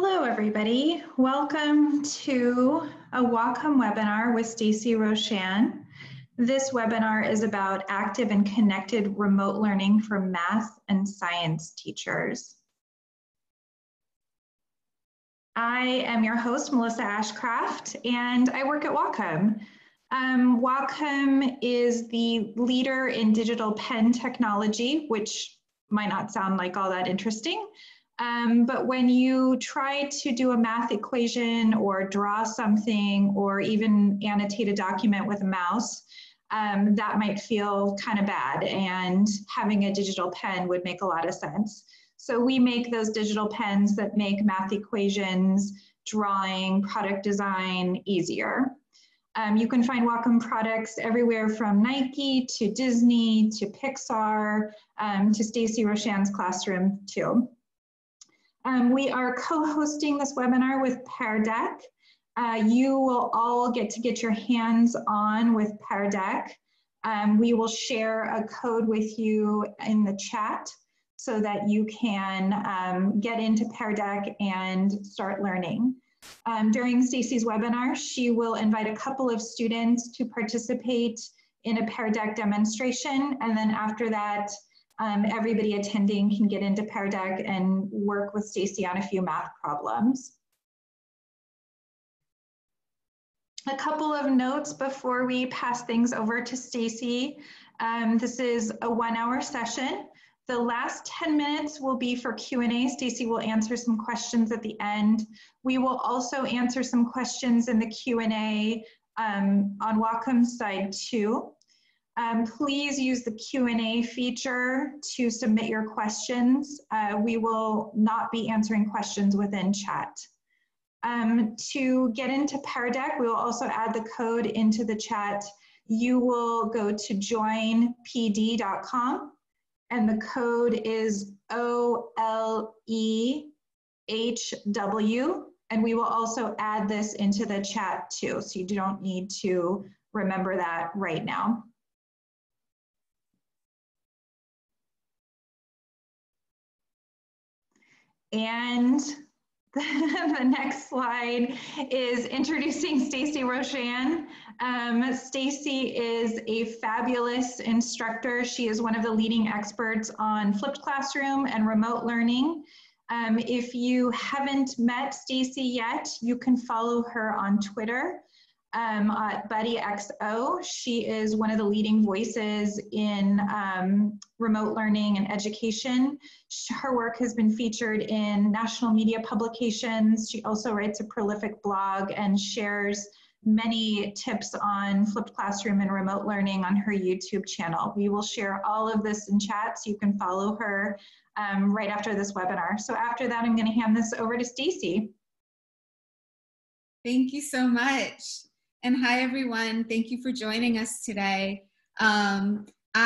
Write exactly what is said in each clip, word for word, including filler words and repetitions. Hello, everybody. Welcome to a Wacom webinar with Stacey Roshan. This webinar is about active and connected remote learning for math and science teachers. I am your host, Melissa Ashcraft, and I work at Wacom. Um, Wacom is the leader in digital pen technology, which might not sound like all that interesting, Um, but when you try to do a math equation or draw something or even annotate a document with a mouse, um, that might feel kind of bad, and having a digital pen would make a lot of sense. So we make those digital pens that make math equations, drawing, product design easier. Um, you can find Wacom products everywhere from Nike to Disney to Pixar um, to Stacey Roshan's classroom too. Um, we are co-hosting this webinar with Pear Deck. Uh, you will all get to get your hands on with Pear Deck. Um, we will share a code with you in the chat so that you can um, get into Pear Deck and start learning. Um, during Stacey's webinar, she will invite a couple of students to participate in a Pear Deck demonstration, and then after that, Um, everybody attending can get into Pear Deck and work with Stacey on a few math problems. A couple of notes before we pass things over to Stacey. Um, this is a one-hour session. The last ten minutes will be for Q and A. Stacey will answer some questions at the end. We will also answer some questions in the Q and A um, on Wacom's side too. Um, please use the Q and A feature to submit your questions. Uh, we will not be answering questions within chat. Um, to get into Pear Deck, we will also add the code into the chat. You will go to join P D dot com, and the code is O L E H W, and we will also add this into the chat too, so you don't need to remember that right now. And the next slide is introducing Stacey Roshan. Um, Stacey is a fabulous instructor. She is one of the leading experts on flipped classroom and remote learning. Um, if you haven't met Stacey yet, you can follow her on Twitter um, at Buddy X O. She is one of the leading voices in um, remote learning and education. Her work has been featured in national media publications. She also writes a prolific blog and shares many tips on flipped classroom and remote learning on her YouTube channel. We will share all of this in chat so you can follow her um, right after this webinar. So after that, I'm going to hand this over to Stacey. Thank you so much. And hi, everyone. Thank you for joining us today. Um,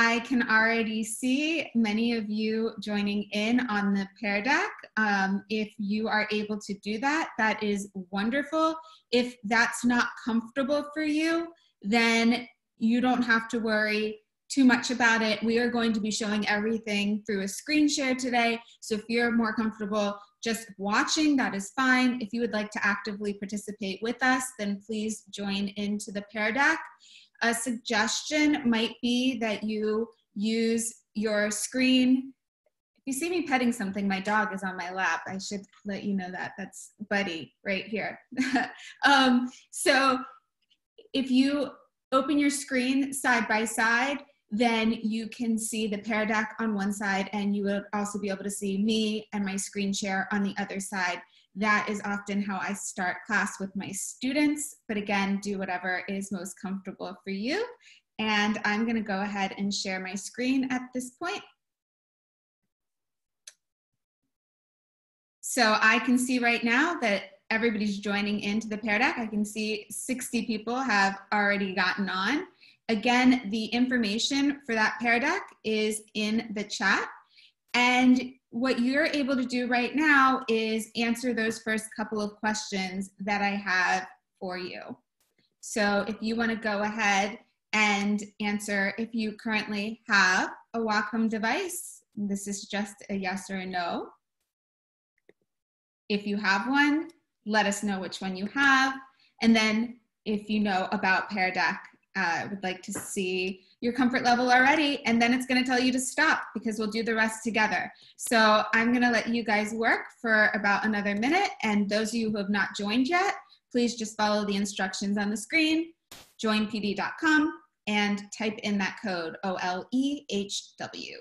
I can already see many of you joining in on the Pear Deck. Um, if you are able to do that, that is wonderful. If that's not comfortable for you, then you don't have to worry too much about it. We are going to be showing everything through a screen share today. So if you're more comfortable just watching, that is fine. If you would like to actively participate with us, then please join into the Pear Deck. A suggestion might be that you use your screen. If you see me petting something, my dog is on my lap. I should let you know that. That's Buddy right here. um, so if you open your screen side by side, then you can see the Pear Deck on one side, and you will also be able to see me and my screen share on the other side. That is often how I start class with my students, but again, do whatever is most comfortable for you. And I'm gonna go ahead and share my screen at this point. So I can see right now that everybody's joining into the Pear Deck. I can see sixty people have already gotten on. Again, the information for that Pear Deck is in the chat. And what you're able to do right now is answer those first couple of questions that I have for you. So if you want to go ahead and answer if you currently have a Wacom device, this is just a yes or a no. If you have one, let us know which one you have. And then if you know about Pear Deck, I uh, would like to see your comfort level already. And then it's gonna tell you to stop because we'll do the rest together. So I'm gonna let you guys work for about another minute. And those of you who have not joined yet, please just follow the instructions on the screen, join P D dot com, and type in that code, O L E H W.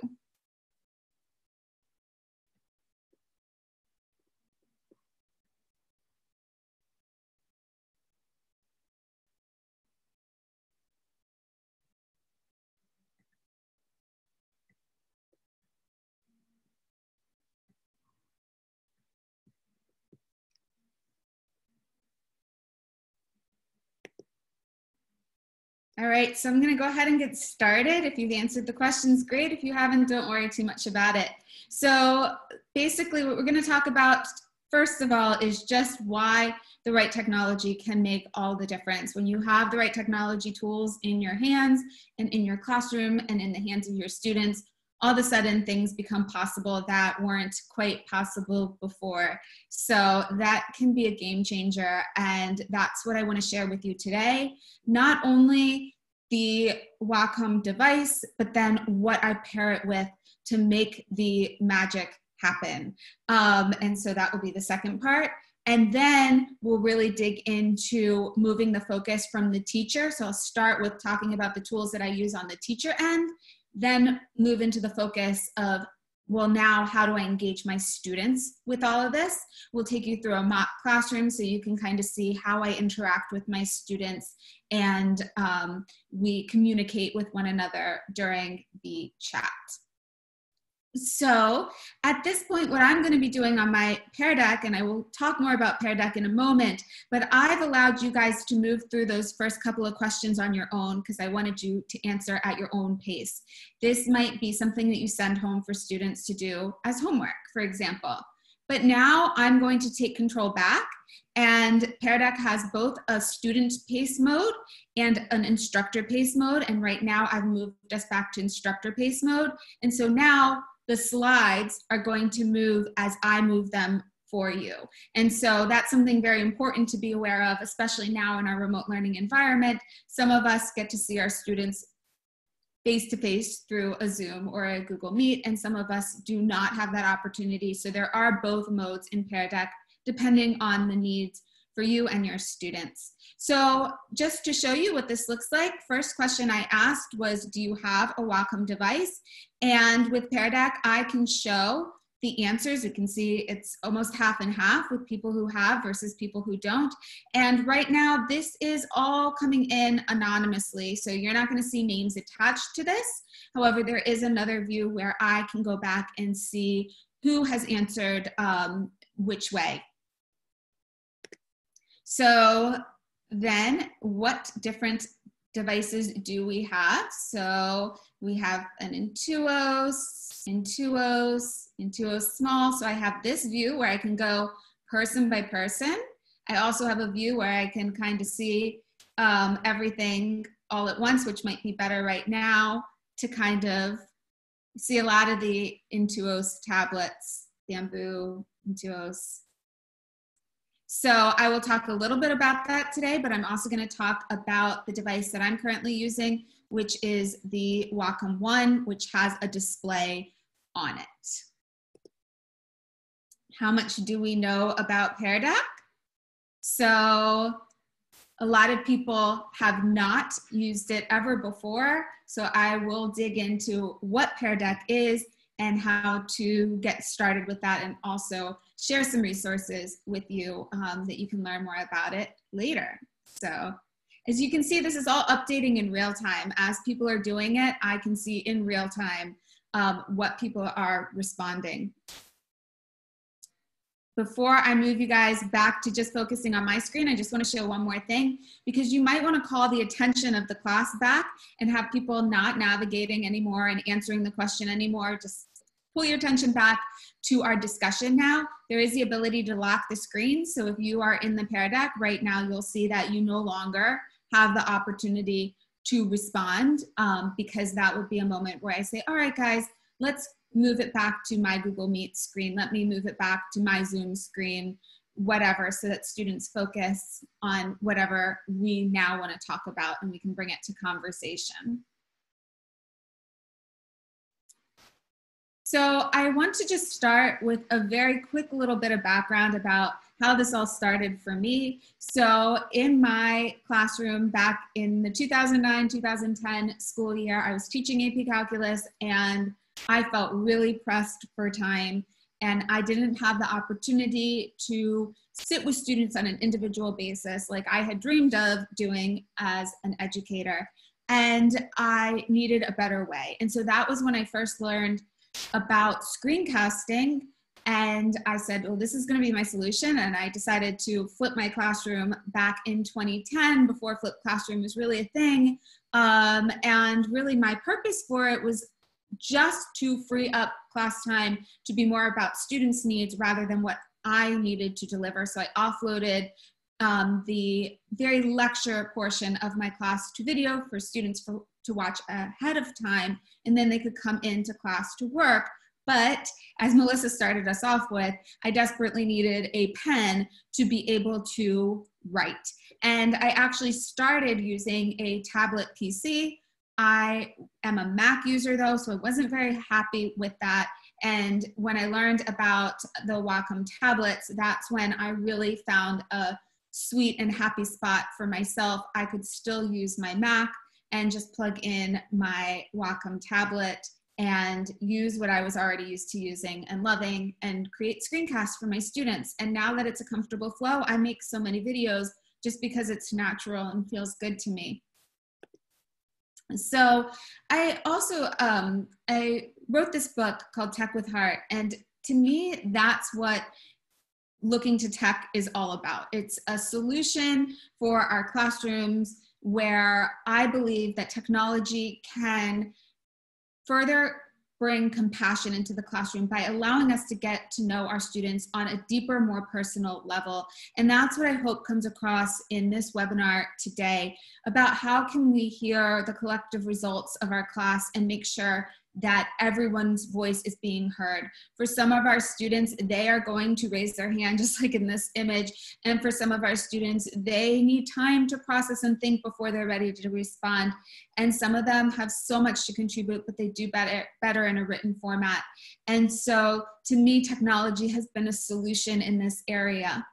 All right, so I'm gonna go ahead and get started. If you've answered the questions, great. If you haven't, don't worry too much about it. So basically what we're gonna talk about, first of all, is just why the right technology can make all the difference. When you have the right technology tools in your hands and in your classroom and in the hands of your students, all of a sudden things become possible that weren't quite possible before. So that can be a game changer. And that's what I want to share with you today. Not only the Wacom device, but then what I pair it with to make the magic happen. Um, and so that will be the second part. And then we'll really dig into moving the focus from the teacher. So I'll start with talking about the tools that I use on the teacher end, then move into the focus of, well, now how do I engage my students with all of this? We'll take you through a mock classroom so you can kind of see how I interact with my students and um, we communicate with one another during the chat. So at this point, what I'm going to be doing on my Pear Deck, and I will talk more about Pear Deck in a moment, but I've allowed you guys to move through those first couple of questions on your own because I wanted you to answer at your own pace. This might be something that you send home for students to do as homework, for example. But now I'm going to take control back, and Pear Deck has both a student pace mode and an instructor pace mode. And right now I've moved us back to instructor pace mode. And so now the slides are going to move as I move them for you. And so that's something very important to be aware of, especially now in our remote learning environment. Some of us get to see our students face-to-face through a Zoom or a Google Meet, and some of us do not have that opportunity. So there are both modes in Pear Deck, depending on the needs for you and your students. So just to show you what this looks like, first question I asked was, do you have a Wacom device? And with Pear Deck, I can show the answers. You can see it's almost half and half with people who have versus people who don't. And right now, this is all coming in anonymously. So you're not gonna see names attached to this. However, there is another view where I can go back and see who has answered um, which way. So then what different devices do we have? So we have an Intuos, Intuos, Intuos Small. So I have this view where I can go person by person. I also have a view where I can kind of see um, everything all at once, which might be better right now to kind of see a lot of the Intuos tablets, Bamboo, Intuos. So I will talk a little bit about that today, but I'm also going to talk about the device that I'm currently using, which is the Wacom One, which has a display on it. How much do we know about Pear Deck? So a lot of people have not used it ever before, so I will dig into what Pear Deck is and how to get started with that, and also share some resources with you um, that you can learn more about it later. So as you can see, this is all updating in real time. As people are doing it, I can see in real time um, what people are responding. Before I move you guys back to just focusing on my screen, I just want to show one more thing, because you might want to call the attention of the class back and have people not navigating anymore and answering the question anymore. Just pull your attention back to our discussion now. There is the ability to lock the screen. So if you are in the Pear Deck right now, you'll see that you no longer have the opportunity to respond um, because that would be a moment where I say, all right, guys, let's move it back to my Google Meet screen, let me move it back to my Zoom screen, whatever, so that students focus on whatever we now want to talk about and we can bring it to conversation. So I want to just start with a very quick little bit of background about how this all started for me. So in my classroom back in the two thousand nine, two thousand ten school year, I was teaching A P Calculus and I felt really pressed for time, and I didn't have the opportunity to sit with students on an individual basis like I had dreamed of doing as an educator, and I needed a better way. And so that was when I first learned about screencasting, and I said, well, this is going to be my solution. And I decided to flip my classroom back in twenty ten, before Flip Classroom was really a thing, um, and really my purpose for it was just to free up class time to be more about students' needs rather than what I needed to deliver. So I offloaded um, the very lecture portion of my class to video for students for, to watch ahead of time, and then they could come into class to work. But as Melissa started us off with, I desperately needed a pen to be able to write. And I actually started using a tablet P C. I am a Mac user though, so I wasn't very happy with that. And when I learned about the Wacom tablets, that's when I really found a sweet and happy spot for myself. I could still use my Mac and just plug in my Wacom tablet and use what I was already used to using and loving and create screencasts for my students. And now that it's a comfortable flow, I make so many videos just because it's natural and feels good to me. So I also, um, I wrote this book called Tech with Heart, and to me, that's what looking to tech is all about. It's a solution for our classrooms where I believe that technology can further bring compassion into the classroom by allowing us to get to know our students on a deeper, more personal level. And that's what I hope comes across in this webinar today about how can we hear the collective results of our class and make sure that everyone's voice is being heard. For some of our students, they are going to raise their hand just like in this image. And for some of our students, they need time to process and think before they're ready to respond. And some of them have so much to contribute, but they do better, better in a written format. And so to me, technology has been a solution in this area.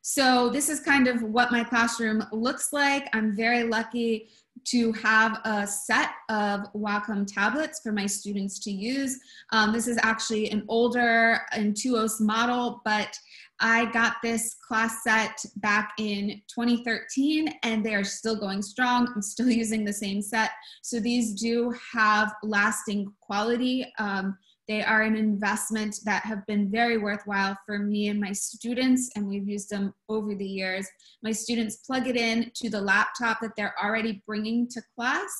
So this is kind of what my classroom looks like. I'm very lucky to have a set of Wacom tablets for my students to use. Um, this is actually an older Intuos model, but I got this class set back in twenty thirteen, and they are still going strong. I'm still using the same set. So these do have lasting quality. Um, They are an investment that have been very worthwhile for me and my students, and we've used them over the years. My students plug it in to the laptop that they're already bringing to class.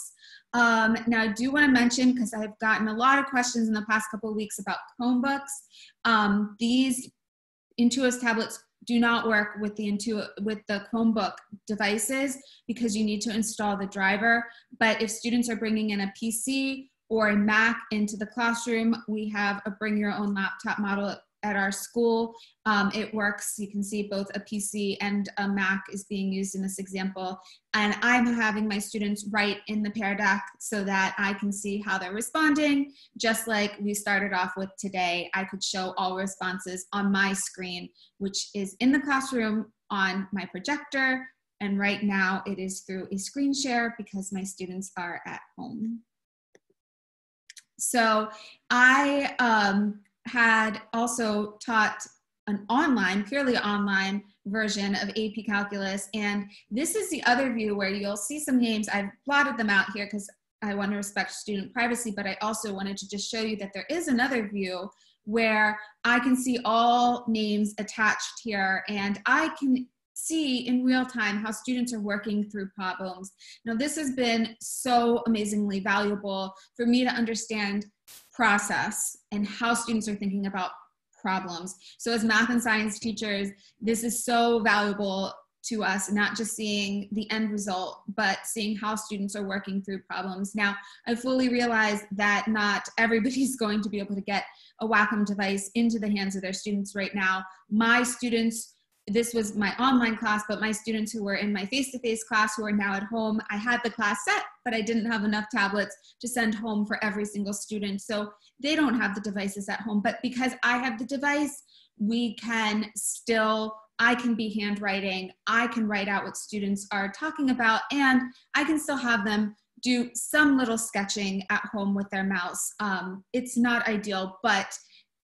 Um, now I do want to mention, because I've gotten a lot of questions in the past couple of weeks about Chromebooks, um, these Intuos tablets do not work with the, Intuo, with the Chromebook devices because you need to install the driver. But if students are bringing in a P C or a Mac into the classroom, we have a bring your own laptop model at our school. Um, it works. You can see both a P C and a Mac is being used in this example. And I'm having my students write in the Pear Deck so that I can see how they're responding. Just like we started off with today, I could show all responses on my screen, which is in the classroom on my projector. And right now it is through a screen share because my students are at home. So I um, had also taught an online, purely online version of A P Calculus. And this is the other view where you'll see some names. I've blotted them out here because I want to respect student privacy, but I also wanted to just show you that there is another view where I can see all names attached here, and I can see in real time how students are working through problems. Now, this has been so amazingly valuable for me to understand process and how students are thinking about problems. So as math and science teachers, this is so valuable to us, not just seeing the end result, but seeing how students are working through problems. Now, I fully realize that not everybody's going to be able to get a Wacom device into the hands of their students right now. My students, this was my online class, but my students who were in my face-to-face class who are now at home, I had the class set, but I didn't have enough tablets to send home for every single student. So they don't have the devices at home, but because I have the device, we can still, I can be handwriting, I can write out what students are talking about, and I can still have them do some little sketching at home with their mouse. Um, it's not ideal, but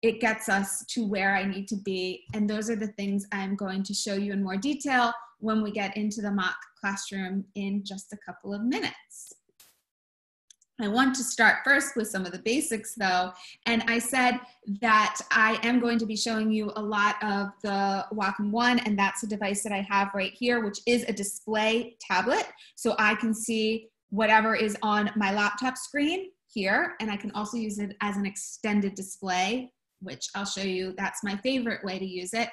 it gets us to where I need to be. And those are the things I'm going to show you in more detail when we get into the mock classroom in just a couple of minutes. I want to start first with some of the basics though. And I said that I am going to be showing you a lot of the Wacom One, and that's a device that I have right here, which is a display tablet. So I can see whatever is on my laptop screen here, and I can also use it as an extended display, which I'll show you, that's my favorite way to use it.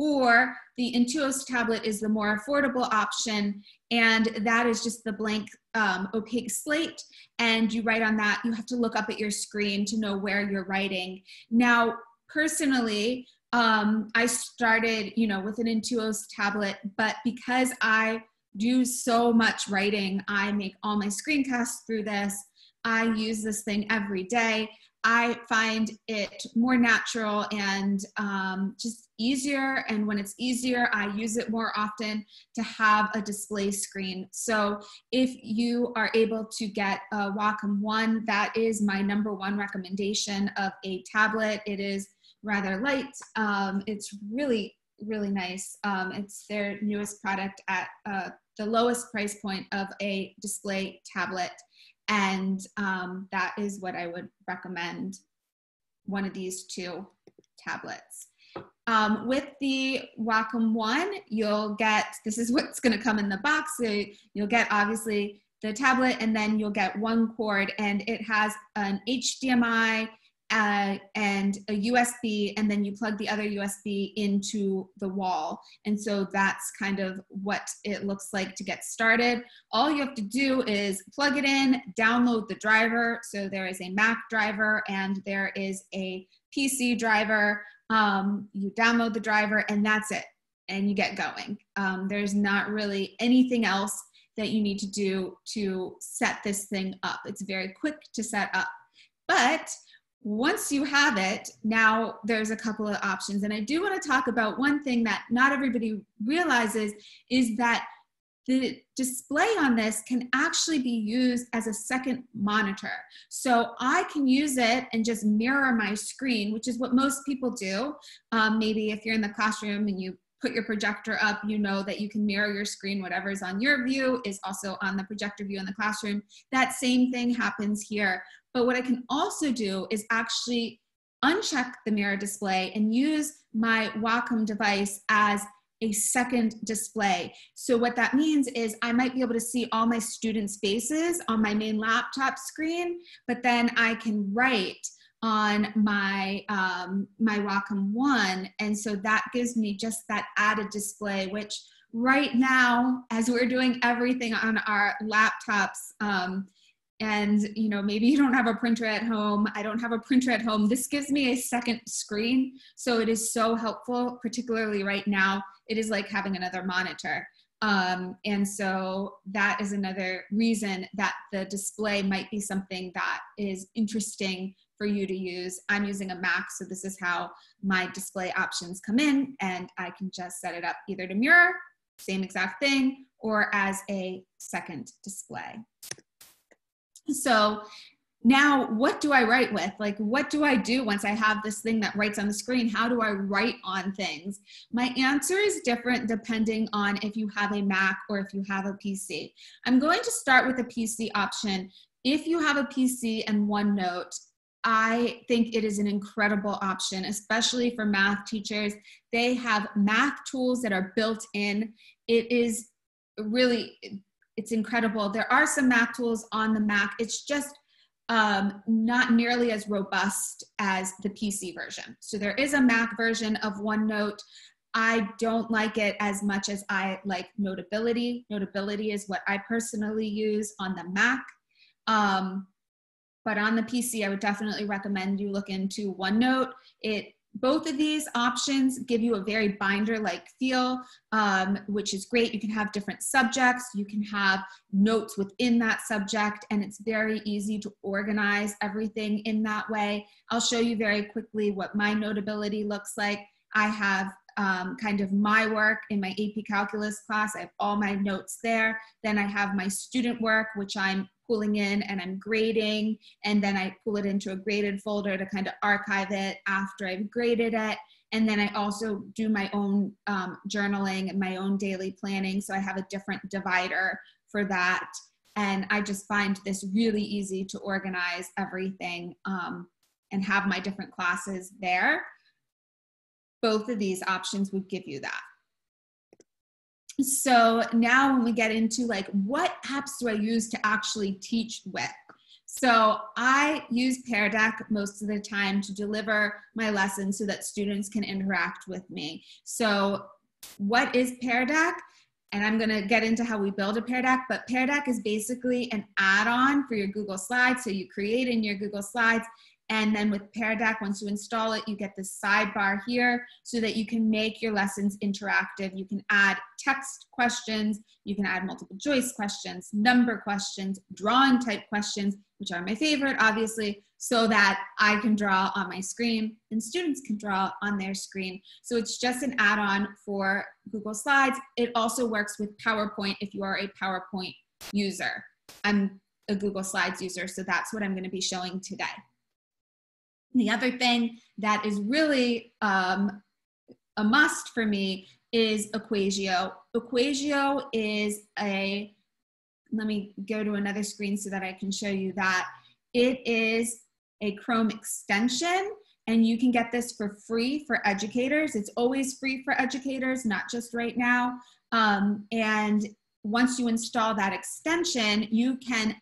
Or the Intuos tablet is the more affordable option, and that is just the blank um, opaque slate, and you write on that. You have to look up at your screen to know where you're writing. Now, personally, um, I started, you know, with an Intuos tablet, but because I do so much writing, I make all my screencasts through this, I use this thing every day. I find it more natural and um, just easier. And when it's easier, I use it more often to have a display screen. So if you are able to get a Wacom One, that is my number one recommendation of a tablet. It is rather light. Um, it's really, really nice. Um, it's their newest product at uh, the lowest price point of a display tablet. And um, that is what I would recommend, one of these two tablets. Um, with the Wacom One, you'll get, this is what's gonna come in the box. So you'll get obviously the tablet, and then you'll get one cord, and it has an H D M I uh, and a U S B, and then you plug the other U S B into the wall. And so that's kind of what it looks like to get started. All you have to do is plug it in, download the driver. So there is a Mac driver and there is a P C driver. Um, you download the driver and that's it. And you get going. Um, there's not really anything else that you need to do to set this thing up. It's very quick to set up, but once you have it, now there's a couple of options. And I do want to talk about one thing that not everybody realizes is that the display on this can actually be used as a second monitor. So I can use it and just mirror my screen, which is what most people do. Um, maybe if you're in the classroom and you put your projector up, you know that you can mirror your screen. Whatever is on your view is also on the projector view in the classroom. That same thing happens here. But what I can also do is actually uncheck the mirror display and use my Wacom device as a second display. So what that means is I might be able to see all my students' faces on my main laptop screen, but then I can write on my, um, my Wacom One. And so that gives me just that added display, which right now, as we're doing everything on our laptops, um, and you know, maybe you don't have a printer at home, I don't have a printer at home, this gives me a second screen. So it is so helpful, particularly right now, it is like having another monitor. Um, and so that is another reason that the display might be something that is interesting for you to use. I'm using a Mac, so this is how my display options come in, and I can just set it up either to mirror, same exact thing, or as a second display. So now what do I write with? Like, what do I do once I have this thing that writes on the screen? How do I write on things? My answer is different depending on if you have a Mac or if you have a P C. I'm going to start with the P C option. If you have a P C and OneNote, I think it is an incredible option, especially for math teachers. They have math tools that are built in. It is really, it's incredible. There are some math tools on the Mac. It's just um, not nearly as robust as the P C version. So there is a Mac version of OneNote. I don't like it as much as I like Notability. Notability is what I personally use on the Mac. Um, but on the P C, I would definitely recommend you look into OneNote. It, both of these options give you a very binder-like feel, um, which is great. You can have different subjects. You can have notes within that subject, and it's very easy to organize everything in that way. I'll show you very quickly what my Notability looks like. I have Um, kind of my work in my A P Calculus class. I have all my notes there. Then I have my student work, which I'm pulling in and I'm grading. And then I pull it into a graded folder to kind of archive it after I've graded it. And then I also do my own um, journaling and my own daily planning. So I have a different divider for that. And I just find this really easy to organize everything um, and have my different classes there. Both of these options would give you that. So now when we get into like, what apps do I use to actually teach with? So I use Pear Deck most of the time to deliver my lessons so that students can interact with me. So what is Pear Deck? And I'm gonna get into how we build a Pear Deck, but Pear Deck is basically an add-on for your Google Slides. So you create in your Google Slides, and then with Pear Deck, once you install it, you get this sidebar here so that you can make your lessons interactive. You can add text questions, you can add multiple choice questions, number questions, drawing type questions, which are my favorite, obviously, so that I can draw on my screen and students can draw on their screen. So it's just an add-on for Google Slides. It also works with PowerPoint if you are a PowerPoint user. I'm a Google Slides user, so that's what I'm going to be showing today. The other thing that is really um, a must for me is EquatIO. EquatIO is a, let me go to another screen so that I can show you that. It is a Chrome extension, and you can get this for free for educators. It's always free for educators, not just right now. Um, and once you install that extension, you can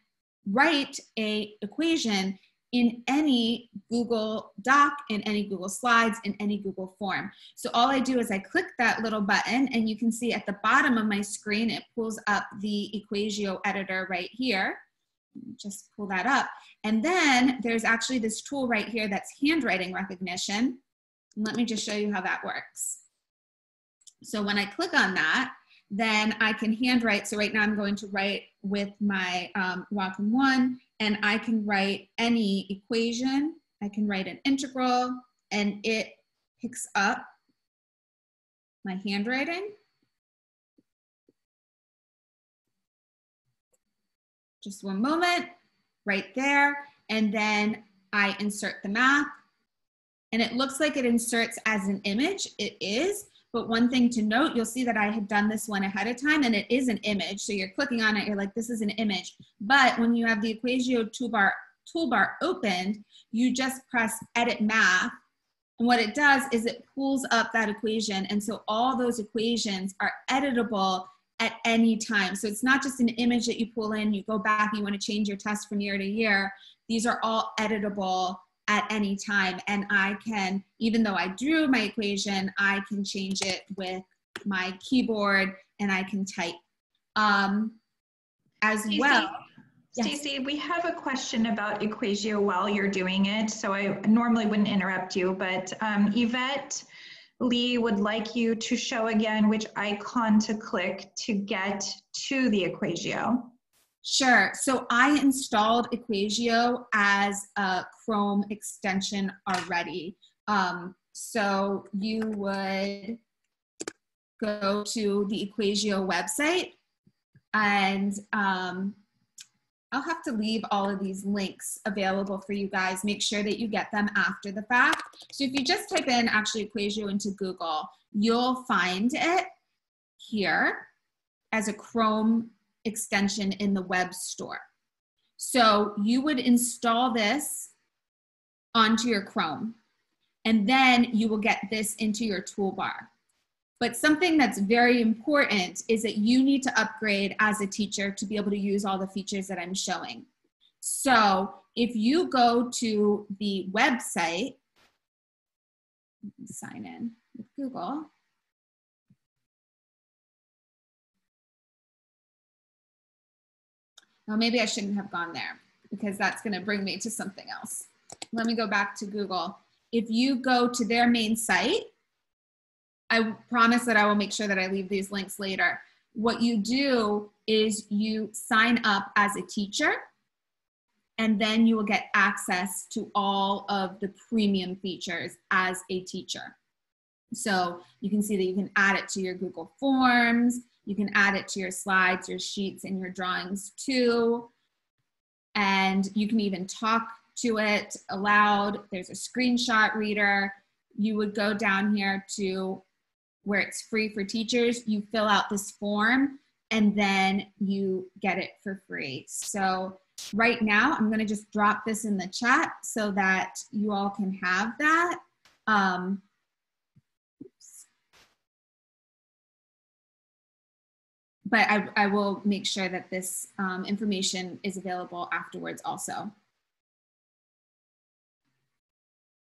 write an equation in any Google Doc, in any Google Slides, in any Google Form. So all I do is I click that little button, and you can see at the bottom of my screen, it pulls up the EquatIO editor right here. Just pull that up. And then there's actually this tool right here that's handwriting recognition. And let me just show you how that works. So when I click on that, then I can handwrite. So right now I'm going to write with my um, Wacom One, and I can write any equation. I can write an integral, and it picks up my handwriting. Just one moment, right there. And then I insert the math, and it looks like it inserts as an image. It is. But one thing to note, you'll see that I had done this one ahead of time, and it is an image. So you're clicking on it, you're like, this is an image. But when you have the EquatIO toolbar, toolbar opened, you just press edit math. And what it does is it pulls up that equation. And so all those equations are editable at any time. So it's not just an image that you pull in, you go back, you want to change your test from year to year. These are all editable at any time. And I can, even though I drew my equation, I can change it with my keyboard, and I can type um, as Stacey, well. Stacey, yes. We have a question about EquatIO while you're doing it. So I normally wouldn't interrupt you, but um, Yvette Lee would like you to show again which icon to click to get to the EquatIO. Sure. So I installed EquatIO as a Chrome extension already. Um, so you would go to the EquatIO website, and um, I'll have to leave all of these links available for you guys. Make sure that you get them after the fact. So if you just type in actually EquatIO into Google, you'll find it here as a Chrome extension in the web store. So you would install this onto your Chrome, and then you will get this into your toolbar. But something that's very important is that you need to upgrade as a teacher to be able to use all the features that I'm showing. So if you go to the website, sign in with Google, Now, maybe I shouldn't have gone there because that's going to bring me to something else. Let me go back to Google. If you go to their main site, I promise that I will make sure that I leave these links later. What you do is you sign up as a teacher, and then you will get access to all of the premium features as a teacher. So you can see that you can add it to your Google Forms, you can add it to your slides, your sheets, and your drawings too. And you can even talk to it aloud. There's a screenshot reader. You would go down here to where it's free for teachers. You fill out this form and then you get it for free. So right now, I'm gonna just drop this in the chat so that you all can have that. Um, but I, I will make sure that this um, information is available afterwards also.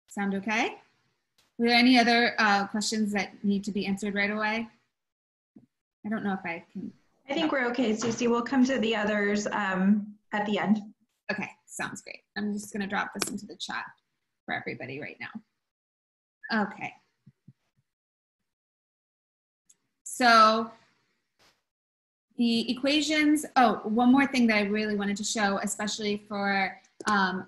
Sound okay? Were there any other uh, questions that need to be answered right away? I don't know if I can. I think we're okay, Stacey. We'll come to the others um, at the end. Okay, sounds great. I'm just gonna drop this into the chat for everybody right now. Okay. So the equations, oh, one more thing that I really wanted to show, especially for, um,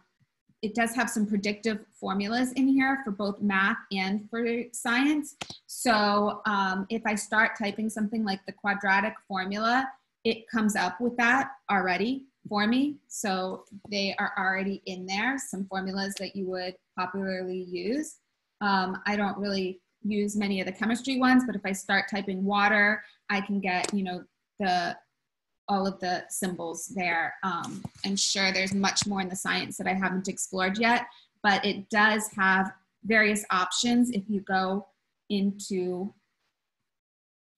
it does have some predictive formulas in here for both math and for science. So um, if I start typing something like the quadratic formula, it comes up with that already for me. So they are already in there, some formulas that you would popularly use. Um, I don't really use many of the chemistry ones, but if I start typing water, I can get, you know, the all of the symbols there. Um, I'm sure there's much more in the science that I haven't explored yet, but it does have various options. If you go into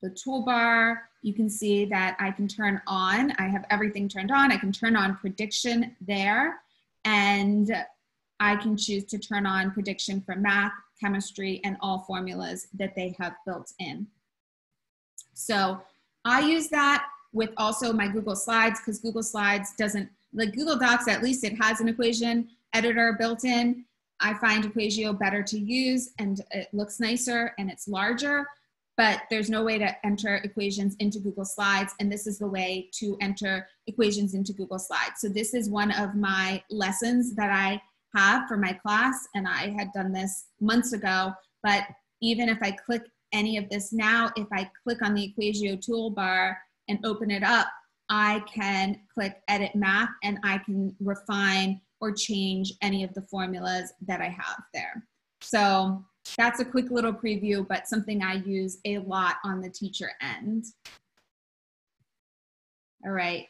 the toolbar, you can see that I can turn on, I have everything turned on, I can turn on prediction there, and I can choose to turn on prediction for math, chemistry, and all formulas that they have built in. So I use that with also my Google Slides, because Google Slides doesn't, like Google Docs, at least it has an equation editor built in. I find EquatIO better to use and it looks nicer and it's larger, but there's no way to enter equations into Google Slides, and this is the way to enter equations into Google Slides. So this is one of my lessons that I have for my class, and I had done this months ago, but even if I click any of this now, if I click on the EquatIO toolbar and open it up, I can click edit math and I can refine or change any of the formulas that I have there. So that's a quick little preview, but something I use a lot on the teacher end. All right.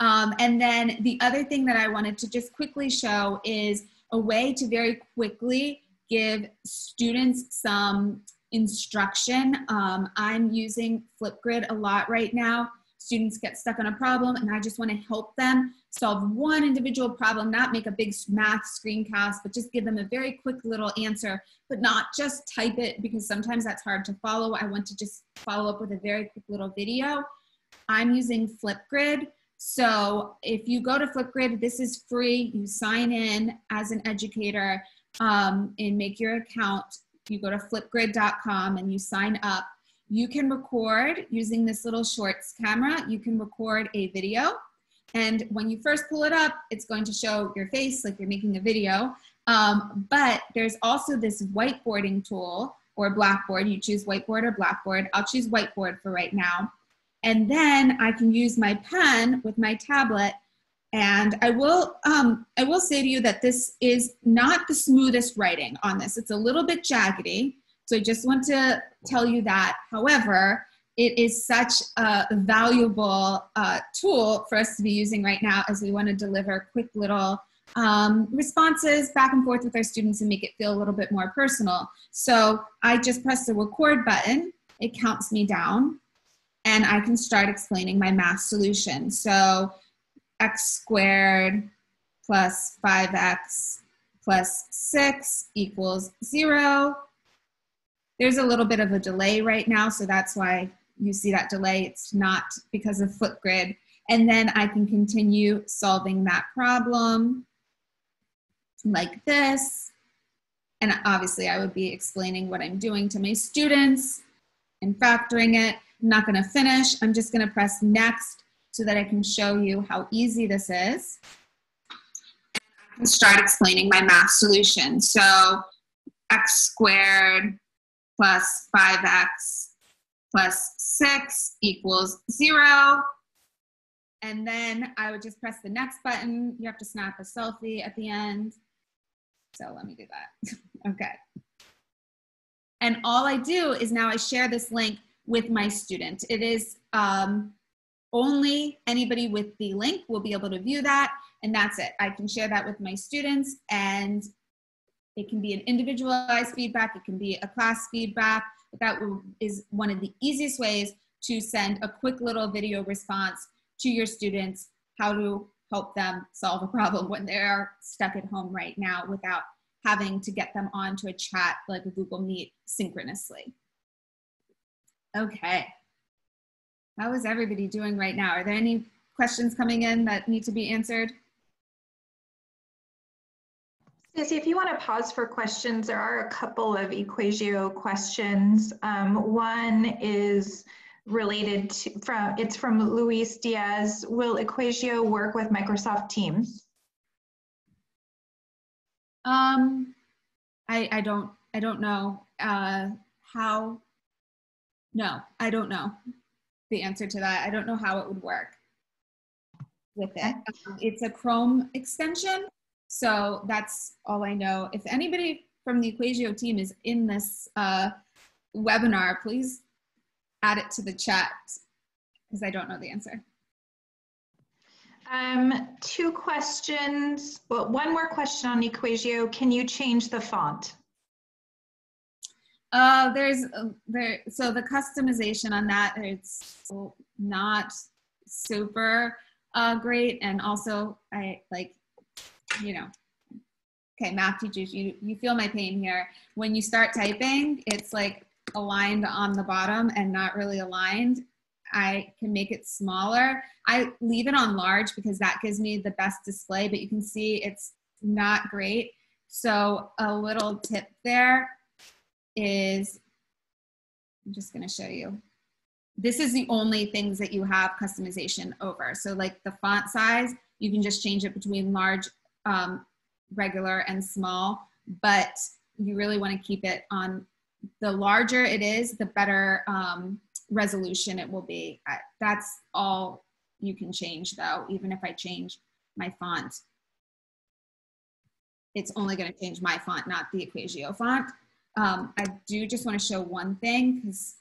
Um, and then the other thing that I wanted to just quickly show is a way to very quickly give students some instruction. Um, I'm using Flipgrid a lot right now. Students get stuck on a problem and I just want to help them solve one individual problem, not make a big math screencast, but just give them a very quick little answer, but not just type it because sometimes that's hard to follow. I want to just follow up with a very quick little video. I'm using Flipgrid. So if you go to Flipgrid, this is free. You sign in as an educator um, and make your account. You go to flipgrid dot com and you sign up. You can record using this little shorts camera. You can record a video. And when you first pull it up, it's going to show your face like you're making a video. Um, but there's also this whiteboarding tool or Blackboard. You choose whiteboard or Blackboard. I'll choose whiteboard for right now. And then I can use my pen with my tablet. And I will, um, I will say to you that this is not the smoothest writing on this. It's a little bit jaggedy. So I just want to tell you that. However, it is such a valuable uh, tool for us to be using right now as we want to deliver quick little um, responses back and forth with our students and make it feel a little bit more personal. So I just press the record button. It counts me down and I can start explaining my math solution. So x squared plus five x plus six equals zero. There's a little bit of a delay right now, so that's why you see that delay. It's not because of Flipgrid. And then I can continue solving that problem like this. And obviously I would be explaining what I'm doing to my students and factoring it. I'm not gonna finish. I'm just gonna press next so that I can show you how easy this is. I can start explaining my math solution. So x squared plus five x plus six equals zero. And then I would just press the next button. You have to snap a selfie at the end. So let me do that. Okay. And all I do is now I share this link with my student. It is um, only anybody with the link will be able to view that. And that's it. I can share that with my students, and it can be an individualized feedback. It can be a class feedback. That is one of the easiest ways to send a quick little video response to your students, how to help them solve a problem when they're stuck at home right now without having to get them onto a chat like a Google Meet synchronously. Okay, how is everybody doing right now? Are there any questions coming in that need to be answered? Stacey, if you want to pause for questions, there are a couple of EquatIO questions. Um, one is related to, from, it's from Luis Diaz. Will EquatIO work with Microsoft Teams? Um, I, I don't, I don't know uh, how, no, I don't know the answer to that. I don't know how it would work with it. Um, it's a Chrome extension. So that's all I know. If anybody from the EquatIO team is in this uh, webinar, please add it to the chat because I don't know the answer. Um, two questions, well, one more question on EquatIO. Can you change the font? Uh, there's, uh, there, so the customization on that, it's not super uh, great. And also I like, you know, okay, math teachers, you, you feel my pain here. When you start typing, it's like aligned on the bottom and not really aligned. I can make it smaller. I leave it on large because that gives me the best display, but you can see it's not great. So a little tip there is, I'm just gonna show you. This is the only things that you have customization over. So like the font size, you can just change it between large, Um, regular and small, but you really want to keep it on, the larger it is, the better um, resolution it will be. I, that's all you can change though, even if I change my font. It's only going to change my font, not the EquatIO font. Um, I do just want to show one thing, because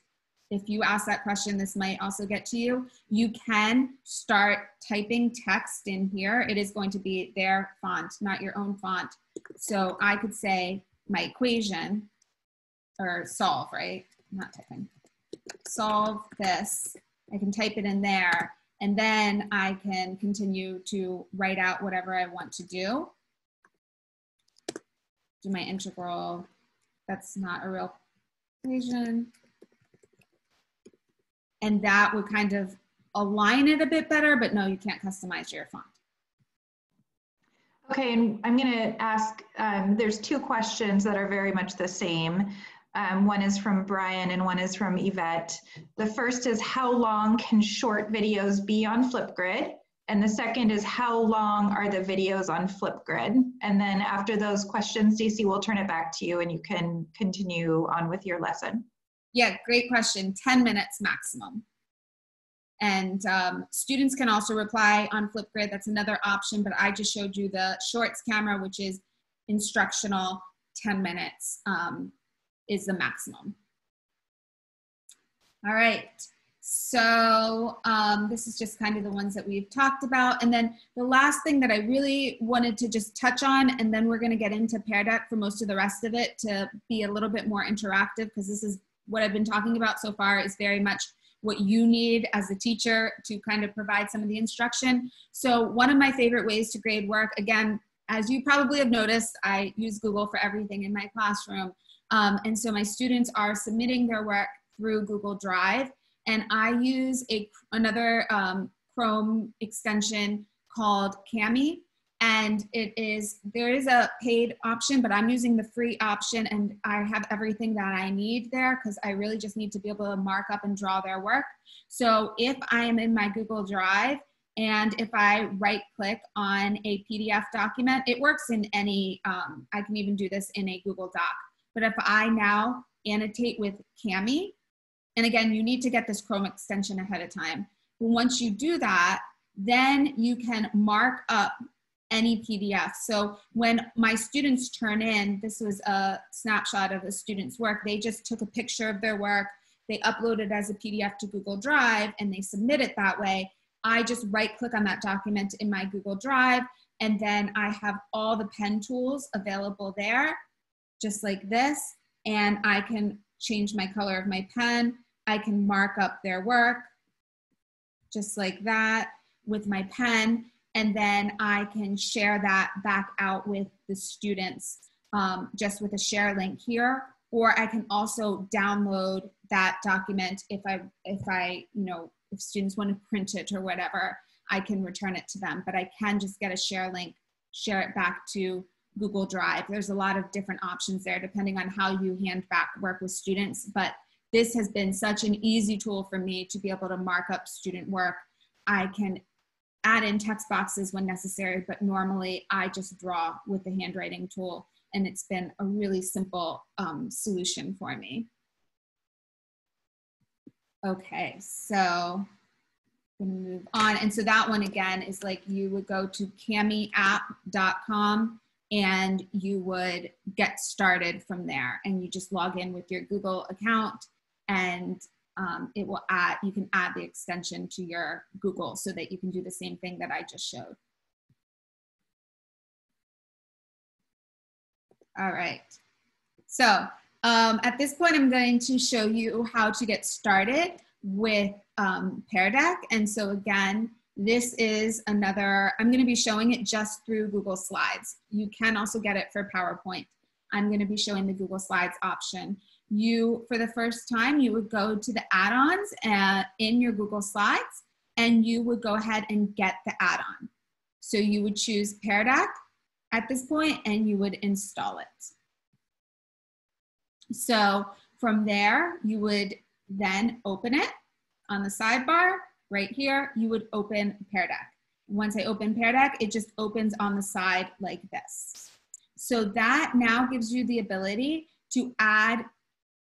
if you ask that question, this might also get to you. You can start typing text in here. It is going to be their font, not your own font. So I could say my equation, or solve, right? I'm not typing. Solve this. I can type it in there, and then I can continue to write out whatever I want to do. Do my integral. That's not a real equation. And that would kind of align it a bit better, but no, you can't customize your font. Okay, and I'm gonna ask, um, there's two questions that are very much the same. Um, one is from Brian and one is from Yvette. The first is, how long can short videos be on Flipgrid? And the second is, how long are the videos on Flipgrid? And then after those questions, Stacey, we'll turn it back to you and you can continue on with your lesson. Yeah, great question. ten minutes maximum. And um, students can also reply on Flipgrid. That's another option, but I just showed you the shorts camera, which is instructional. ten minutes um, is the maximum. All right. So um, this is just kind of the ones that we've talked about. And then the last thing that I really wanted to just touch on, and then we're going to get into Pear Deck for most of the rest of it to be a little bit more interactive, because this is what I've been talking about so far is very much what you need as a teacher to kind of provide some of the instruction. So one of my favorite ways to grade work, again, as you probably have noticed, I use Google for everything in my classroom. Um, and so my students are submitting their work through Google Drive. And I use a, another um, Chrome extension called Kami, and it is, there is a paid option, but I'm using the free option, and I have everything that I need there because I really just need to be able to mark up and draw their work. So if I am in my Google Drive and if I right click on a P D F document, it works in any, um, I can even do this in a Google Doc. But if I now annotate with Kami, and again, you need to get this Chrome extension ahead of time. Once you do that, then you can mark up any P D F. So when my students turn in, this was a snapshot of a student's work, they just took a picture of their work, they uploaded it as a P D F to Google Drive, and they submit it that way. I just right click on that document in my Google Drive, and then I have all the pen tools available there, just like this, and I can change my color of my pen, I can mark up their work, just like that, with my pen, and then I can share that back out with the students um, just with a share link here, or I can also download that document if I, if I, you know, if students want to print it or whatever, I can return it to them, but I can just get a share link, share it back to Google Drive. There's a lot of different options there depending on how you hand back work with students, but this has been such an easy tool for me to be able to mark up student work. I can add in text boxes when necessary, but normally I just draw with the handwriting tool, and it's been a really simple um, solution for me. Okay, so we move on. And so that one again is like you would go to kami app dot com and you would get started from there, and you just log in with your Google account, and Um, it will add, you can add the extension to your Google so that you can do the same thing that I just showed. All right. So um, at this point, I'm going to show you how to get started with um, Pear Deck. And so again, this is another, I'm going to be showing it just through Google Slides. You can also get it for PowerPoint. I'm going to be showing the Google Slides option. You, for the first time, you would go to the add-ons uh, in your Google Slides, and you would go ahead and get the add-on. So you would choose Pear Deck at this point, and you would install it. So from there, you would then open it on the sidebar right here. You would open Pear Deck. Once I open Pear Deck, it just opens on the side like this. So that now gives you the ability to add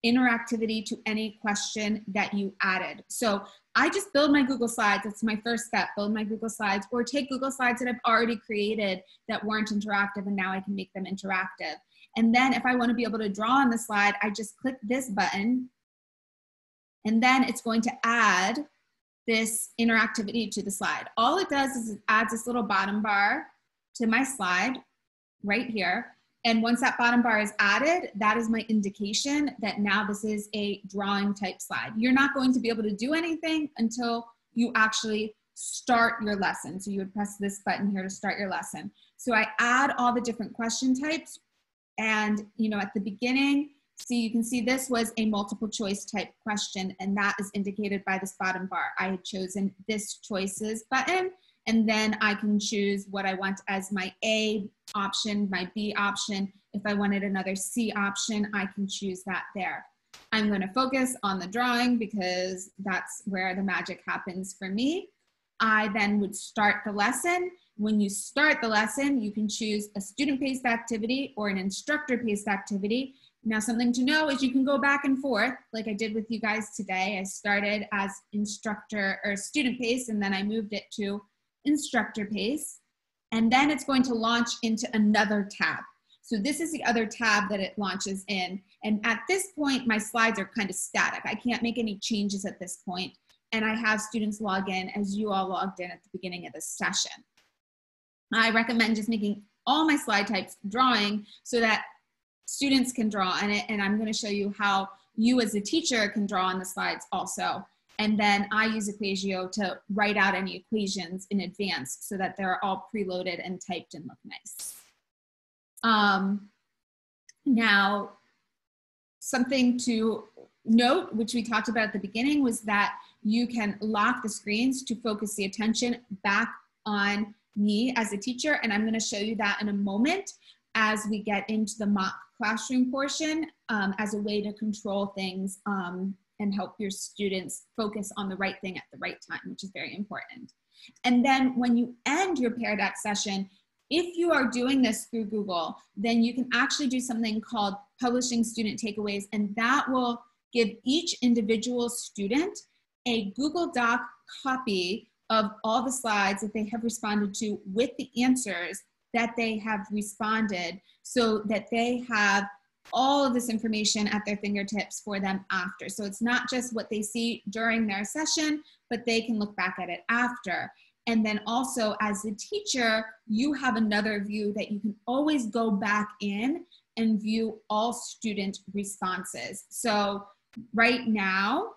interactivity to any question that you added. So I just build my Google Slides. That's my first step, build my Google Slides, or take Google Slides that I've already created that weren't interactive, and now I can make them interactive. And then if I want to be able to draw on the slide, I just click this button, and then it's going to add this interactivity to the slide. All it does is it adds this little bottom bar to my slide right here. And once that bottom bar is added, that is my indication that now this is a drawing type slide. You're not going to be able to do anything until you actually start your lesson. So you would press this button here to start your lesson. So I add all the different question types. And you know, at the beginning, see, you can see this was a multiple choice type question, and that is indicated by this bottom bar. I had chosen this choices button, and then I can choose what I want as my A option, my B option. If I wanted another C option, I can choose that there. I'm going to focus on the drawing because that's where the magic happens for me. I then would start the lesson. When you start the lesson, you can choose a student-paced activity or an instructor-paced activity. Now, something to know is you can go back and forth, like I did with you guys today. I started as instructor or student-paced, and then I moved it to instructor pace, and then it's going to launch into another tab. So this is the other tab that it launches in, and at this point my slides are kind of static. I can't make any changes at this point, and I have students log in as you all logged in at the beginning of this session. I recommend just making all my slide types drawing so that students can draw on it, and I'm going to show you how you as a teacher can draw on the slides also. And then I use EquatIO to write out any equations in advance so that they're all preloaded and typed and look nice. Um, now, something to Note, which we talked about at the beginning, was that you can lock the screens to focus the attention back on me as a teacher, and I'm going to show you that in a moment as we get into the mock classroom portion um, as a way to control things um, and help your students focus on the right thing at the right time, which is very important. And then when you end your Pear Deck session, if you are doing this through Google, then you can actually do something called publishing student takeaways, and that will give each individual student a Google Doc copy of all the slides that they have responded to with the answers that they have responded, so that they have all of this information at their fingertips for them after. So it's not just what they see during their session, but they can look back at it after. And then also as a teacher, you have another view that you can always go back in and view all student responses. So right now,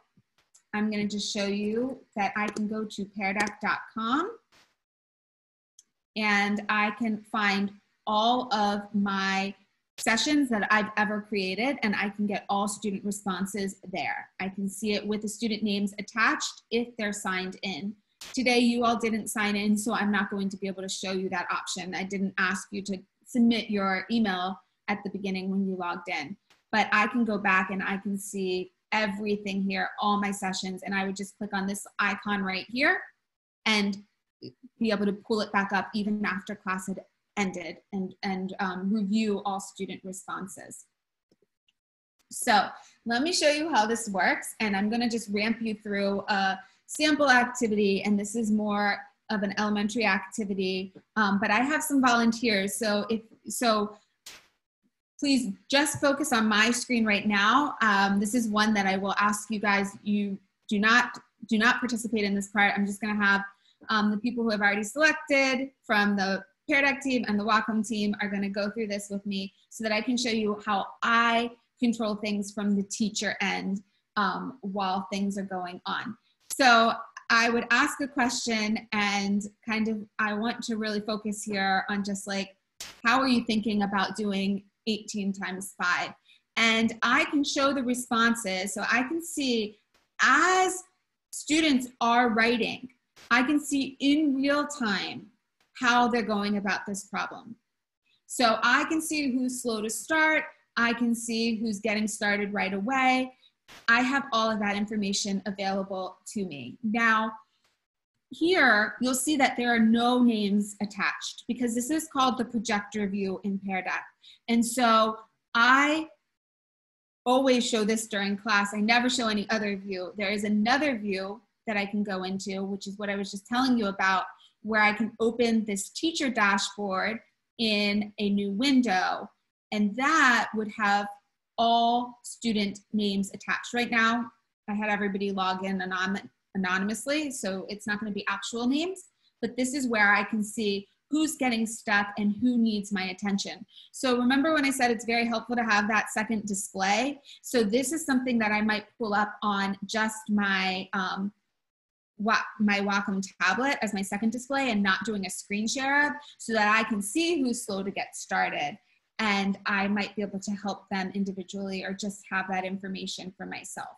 I'm going to just show you that I can go to pear deck dot com and I can find all of my sessions that I've ever created, and I can get all student responses there. I can see it with the student names attached if they're signed in. Today, you all didn't sign in, so I'm not going to be able to show you that option. I didn't ask you to submit your email at the beginning when you logged in, but I can go back and I can see everything here, all my sessions, and I would just click on this icon right here and be able to pull it back up even after class had ended and, and um, review all student responses. So let me show you how this works, and I'm gonna just ramp you through a sample activity, and this is more of an elementary activity, um, but I have some volunteers, so if so, please just focus on my screen right now. Um, this is one that I will ask you guys, you do not, do not participate in this part. I'm just gonna have um, the people who have already selected from the Pear Deck team and the Wacom team are gonna go through this with me so that I can show you how I control things from the teacher end um, while things are going on. So I would ask a question, and kind of, I want to really focus here on just like, how are you thinking about doing eighteen times five? And I can show the responses, so I can see as students are writing, I can see in real time how they're going about this problem. So I can see who's slow to start, I can see who's getting started right away. I have all of that information available to me. Now, here, you'll see that there are no names attached because this is called the projector view in Pear Deck. And so I always show this during class. I never show any other view. There is another view that I can go into, which is what I was just telling you about, where I can open this teacher dashboard in a new window. And that would have all student names attached. Right now, I had everybody log in anonymously. anonymously, so it's not going to be actual names, but this is where I can see who's getting stuck and who needs my attention. So remember when I said it's very helpful to have that second display? So this is something that I might pull up on just my, um, wa my Wacom tablet as my second display and not doing a screen share of, so that I can see who's slow to get started. And I might be able to help them individually or just have that information for myself.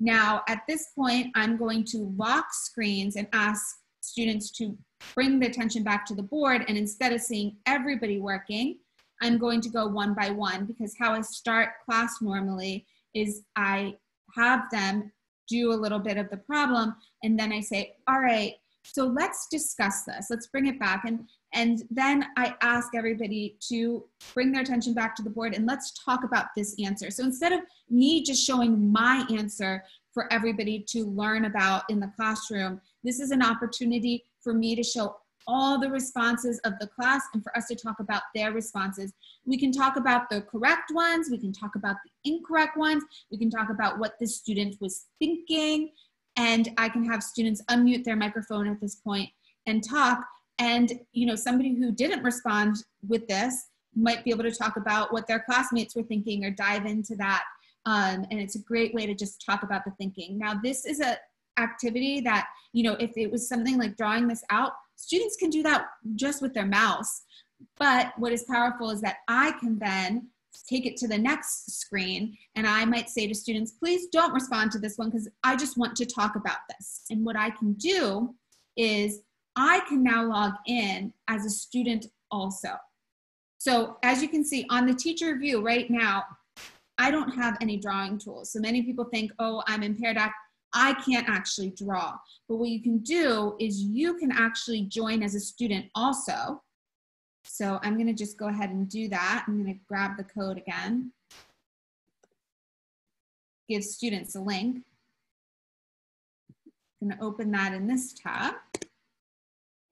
Now, at this point, I'm going to lock screens and ask students to bring the attention back to the board. And instead of seeing everybody working, I'm going to go one by one, because how I start class normally is I have them do a little bit of the problem. And then I say, all right, so let's discuss this. Let's bring it back. And, and then I ask everybody to bring their attention back to the board and let's talk about this answer. So instead of me just showing my answer for everybody to learn about in the classroom, this is an opportunity for me to show all the responses of the class and for us to talk about their responses. We can talk about the correct ones. We can talk about the incorrect ones. We can talk about what the student was thinking. And I can have students unmute their microphone at this point and talk. And, you know, somebody who didn't respond with this might be able to talk about what their classmates were thinking or dive into that. Um, and it's a great way to just talk about the thinking. Now, this is an activity that, you know, if it was something like drawing this out, students can do that just with their mouse. But what is powerful is that I can then take it to the next screen. And I might say to students, please don't respond to this one because I just want to talk about this. And what I can do is I can now log in as a student also. So as you can see on the teacher view right now, I don't have any drawing tools. So many people think, oh, I'm in Pear Deck, I can't actually draw. But what you can do is you can actually join as a student also. So I'm gonna just go ahead and do that. I'm gonna grab the code again. Give students a link. I'm gonna open that in this tab.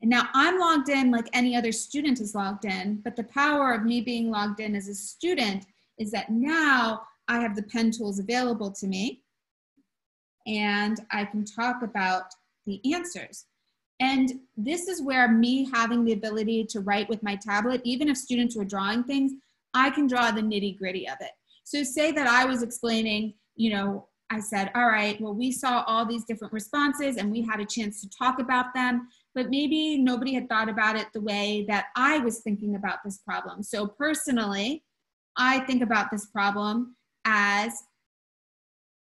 And now I'm logged in like any other student is logged in, but the power of me being logged in as a student is that now I have the pen tools available to me and I can talk about the answers. And this is where me having the ability to write with my tablet, even if students were drawing things, I can draw the nitty gritty of it. So say that I was explaining, you know, I said, all right, well, we saw all these different responses and we had a chance to talk about them, but maybe nobody had thought about it the way that I was thinking about this problem. So personally, I think about this problem as,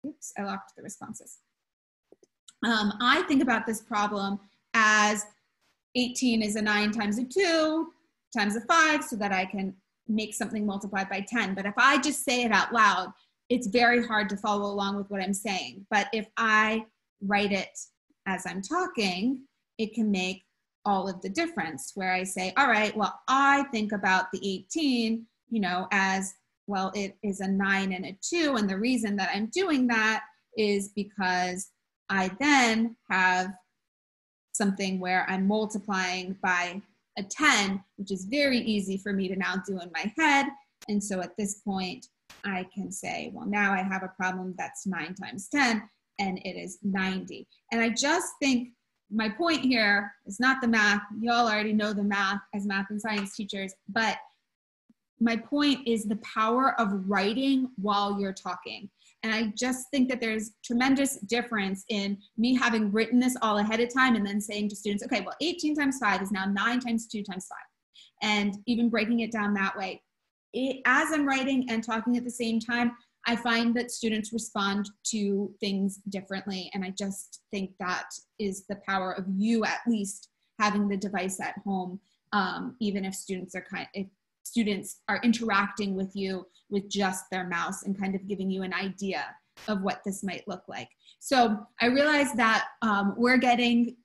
oops, I locked the responses. Um, I think about this problem as eighteen is a nine times a two times a five so that I can make something multiplied by ten. But if I just say it out loud, it's very hard to follow along with what I'm saying. But if I write it as I'm talking, it can make all of the difference where I say, all right, well, I think about the eighteen, you know, as, well, it is a nine and a two. And the reason that I'm doing that is because I then have something where I'm multiplying by a ten, which is very easy for me to now do in my head. And so at this point, I can say, well, now I have a problem that's nine times ten, and it is ninety. And I just think my point here is not the math. You all already know the math as math and science teachers, but my point is the power of writing while you're talking. And I just think that there's tremendous difference in me having written this all ahead of time and then saying to students, okay, well, eighteen times five is now nine times two times five. And even breaking it down that way. It, as I'm writing and talking at the same time, I find that students respond to things differently. And I just think that is the power of you at least having the device at home, um, even if students are kind of, if students are interacting with you with just their mouse and kind of giving you an idea of what this might look like. So I realize that um, we're getting,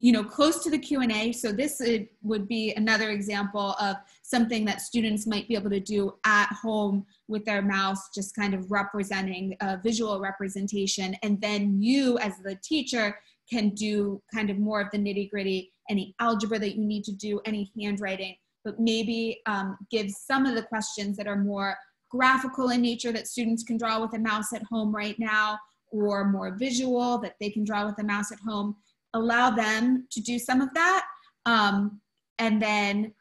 you know, close to the Q and A. So this would be another example of something that students might be able to do at home with their mouse, just kind of representing a visual representation. And then you as the teacher can do kind of more of the nitty gritty, any algebra that you need to do, any handwriting, but maybe um, give some of the questions that are more graphical in nature that students can draw with a mouse at home right now, or more visual that they can draw with a mouse at home. Allow them to do some of that. Um, and then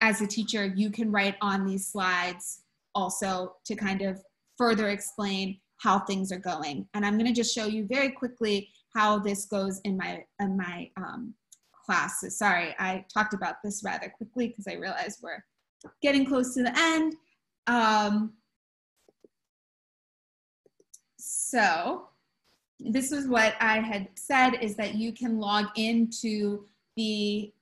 as a teacher, you can write on these slides also to kind of further explain how things are going. And I'm gonna just show you very quickly how this goes in my, in my, um, classes. Sorry, I talked about this rather quickly because I realized we're getting close to the end. Um, so this is what I had said, is that you can log into the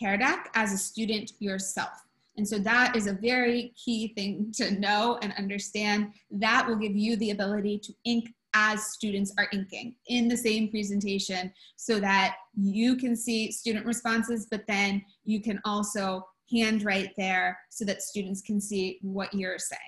Pear Deck as a student yourself. And so that is a very key thing to know and understand. That will give you the ability to ink as students are inking in the same presentation so that you can see student responses, but then you can also handwrite there so that students can see what you're saying.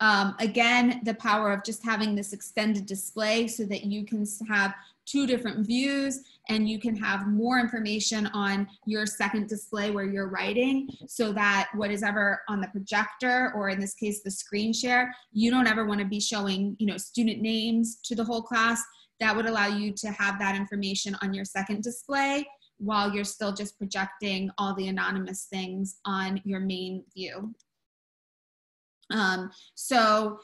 Um, again, the power of just having this extended display so that you can have two different views and you can have more information on your second display where you're writing so that what is ever on the projector, or in this case, the screen share, you don't ever want to be showing, you know, student names to the whole class. That would allow you to have that information on your second display while you're still just projecting all the anonymous things on your main view. Um, so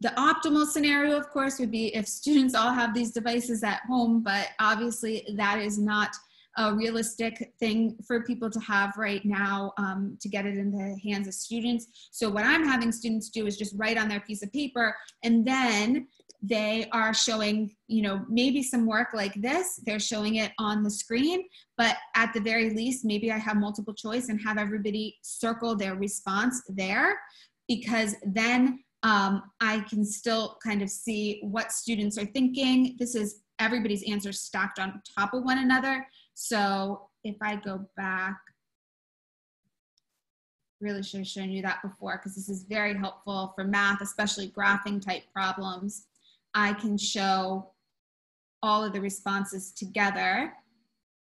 the optimal scenario, of course, would be if students all have these devices at home, but obviously that is not a realistic thing for people to have right now, um, to get it in the hands of students. So what I'm having students do is just write on their piece of paper, and then they are showing, you know, maybe some work like this, they're showing it on the screen, but at the very least, maybe I have multiple choice and have everybody circle their response there, because then um, I can still kind of see what students are thinking. This is everybody's answers stacked on top of one another. So if I go back, really should have shown you that before, because this is very helpful for math, especially graphing type problems. I can show all of the responses together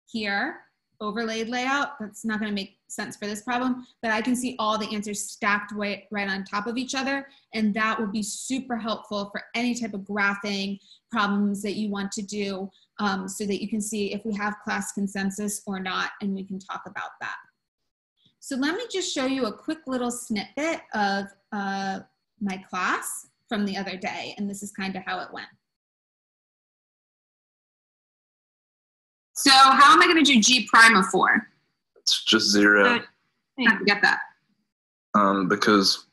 here, overlaid layout. That's not going to make sense for this problem, but I can see all the answers stacked right, right on top of each other. And that will be super helpful for any type of graphing problems that you want to do, um, so that you can see if we have class consensus or not, and we can talk about that. So let me just show you a quick little snippet of uh, my class from the other day, and this is kind of how it went. So how am I going to do G prime of four? It's just zero. I have to get that. Um, because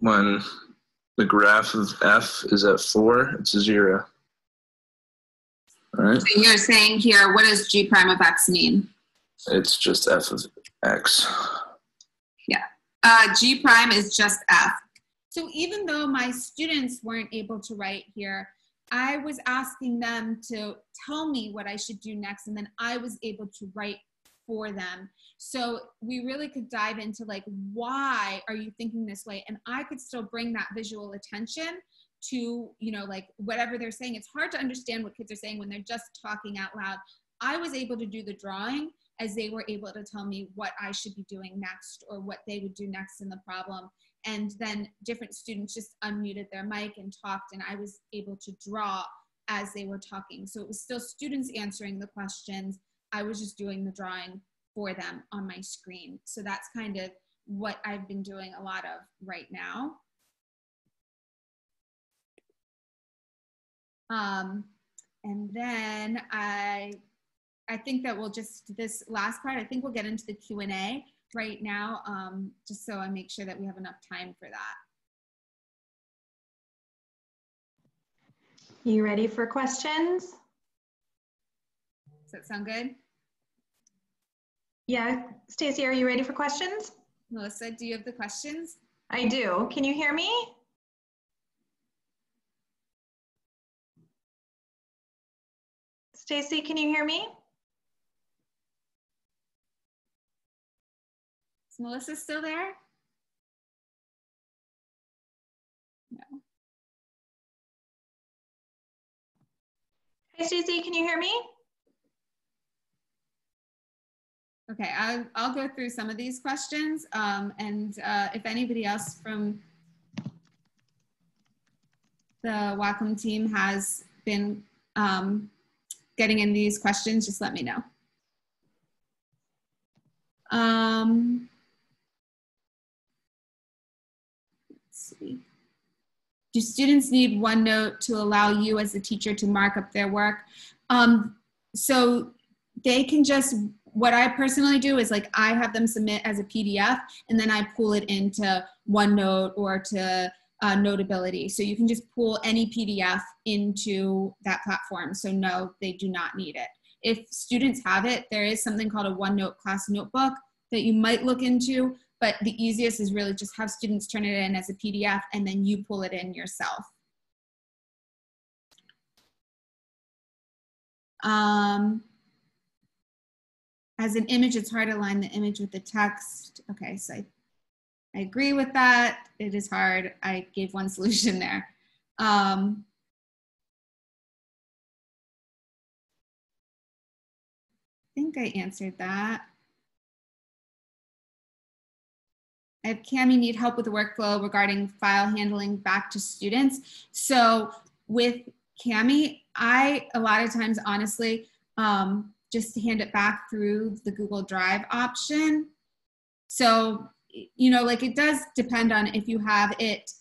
when the graph of F is at four, it's a zero. All right. So you're saying here, what does G prime of X mean? It's just F of X. Yeah. Uh, G prime is just F. So even though my students weren't able to write here, I was asking them to tell me what I should do next, and then I was able to write for them. So we really could dive into like, why are you thinking this way? And I could still bring that visual attention to, you know, like whatever they're saying. It's hard to understand what kids are saying when they're just talking out loud. I was able to do the drawing as they were able to tell me what I should be doing next, or what they would do next in the problem. And then different students just unmuted their mic and talked, and I was able to draw as they were talking. So it was still students answering the questions. I was just doing the drawing for them on my screen. So that's kind of what I've been doing a lot of right now. Um, and then I, I think that we'll just, this last part, I think we'll get into the Q and A right now, um, just so I make sure that we have enough time for that. You ready for questions? Does that sound good? Yeah, Stacey, are you ready for questions? Melissa, do you have the questions? I do. Can you hear me? Stacey, can you hear me? Is Melissa still there? No. Hey, Stacey, can you hear me? Okay, I'll, I'll go through some of these questions, um, and uh, if anybody else from the Wacom team has been um, getting in these questions, just let me know. Um, See. Do students need OneNote to allow you as a teacher to mark up their work? Um, so they can just, what I personally do is like I have them submit as a P D F, and then I pull it into OneNote or to uh, Notability. So you can just pull any P D F into that platform. So no, they do not need it. If students have it, there is something called a OneNote class notebook that you might look into. But the easiest is really just have students turn it in as a P D F, and then you pull it in yourself. Um, as an image, it's hard to align the image with the text. Okay, so I, I agree with that. It is hard. I gave one solution there. Um, I think I answered that. I have Kami need help with the workflow regarding file handling back to students. So with Kami, I, a lot of times, honestly, um, just hand it back through the Google Drive option. So, you know, like it does depend on if you have it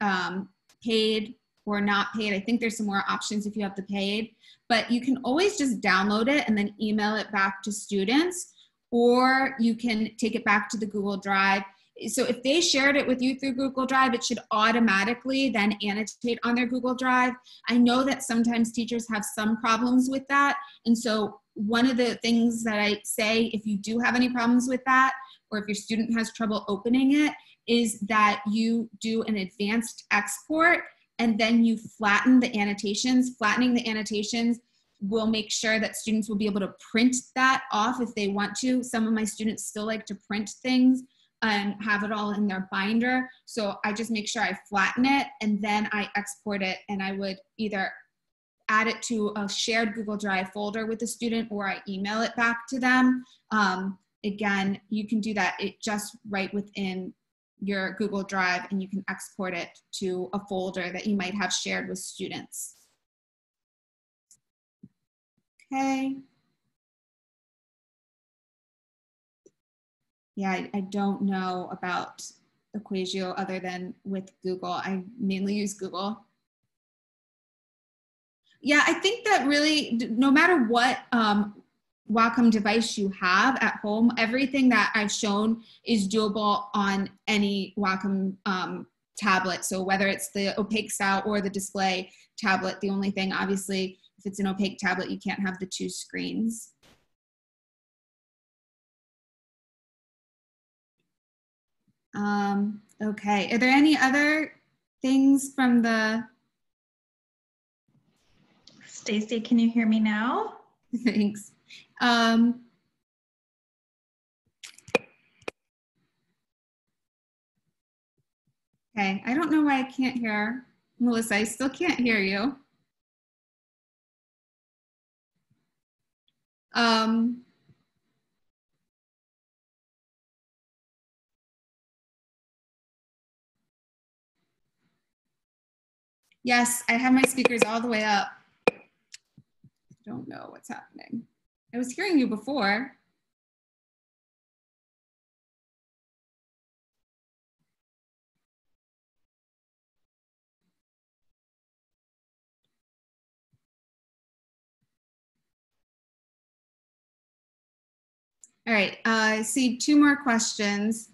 um, paid or not paid. I think there's some more options if you have the paid, but you can always just download it and then email it back to students, or you can take it back to the Google Drive. So if they shared it with you through Google Drive, it should automatically then annotate on their Google Drive. I know that sometimes teachers have some problems with that. And so one of the things that I say, if you do have any problems with that, or if your student has trouble opening it, is that you do an advanced export and then you flatten the annotations. Flattening the annotations will make sure that students will be able to print that off if they want to. Some of my students still like to print things and have it all in their binder. So I just make sure I flatten it and then I export it, and I would either add it to a shared Google Drive folder with the student, or I email it back to them. Um, again, you can do that it just right within your Google Drive, and you can export it to a folder that you might have shared with students. Okay. Yeah, I, I don't know about EquatIO other than with Google. I mainly use Google. Yeah, I think that really, no matter what um, Wacom device you have at home, everything that I've shown is doable on any Wacom um, tablet. So whether it's the opaque style or the display tablet, the only thing, obviously, if it's an opaque tablet, you can't have the two screens. Um, okay, are there any other things from the... Stacey, can you hear me now? Thanks. Um, okay, I don't know why I can't hear. Melissa, I still can't hear you. Um, Yes, I have my speakers all the way up. I don't know what's happening. I was hearing you before. All right, uh, I see two more questions.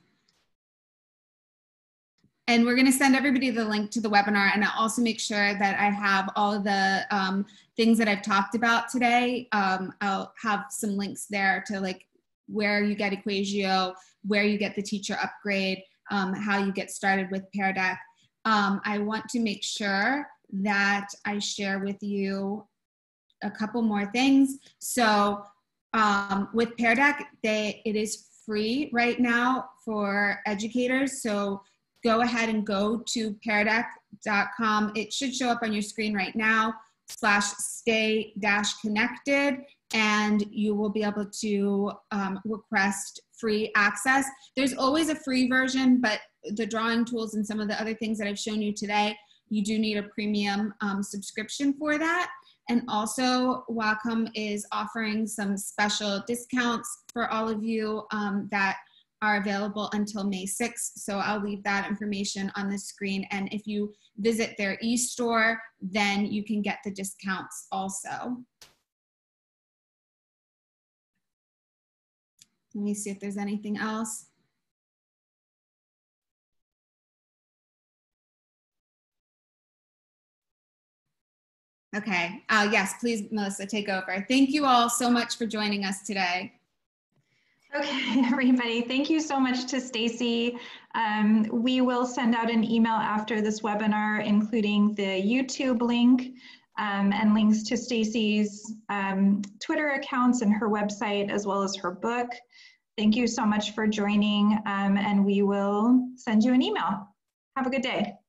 And we're going to send everybody the link to the webinar, and I'll also make sure that I have all of the um, things that I've talked about today. Um, I'll have some links there to like where you get EquatIO, where you get the teacher upgrade, um, how you get started with Pear Deck. Um, I want to make sure that I share with you a couple more things. So um, with Pear Deck, they, it is free right now for educators. So go ahead and go to pear deck dot com. It should show up on your screen right now, slash stay dash connected, and you will be able to um, request free access. There's always a free version, but the drawing tools and some of the other things that I've shown you today, you do need a premium um, subscription for that. And also Wacom is offering some special discounts for all of you um, that are available until May sixth. So I'll leave that information on the screen. And if you visit their e-store, then you can get the discounts also. Let me see if there's anything else. Okay, uh, yes, please, Melissa, take over. Thank you all so much for joining us today. Okay, everybody, thank you so much to Stacey. Um, we will send out an email after this webinar, including the YouTube link um, and links to Stacey's um, Twitter accounts and her website, as well as her book. Thank you so much for joining, um, and we will send you an email. Have a good day.